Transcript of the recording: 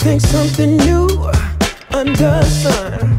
Think something new under the sun.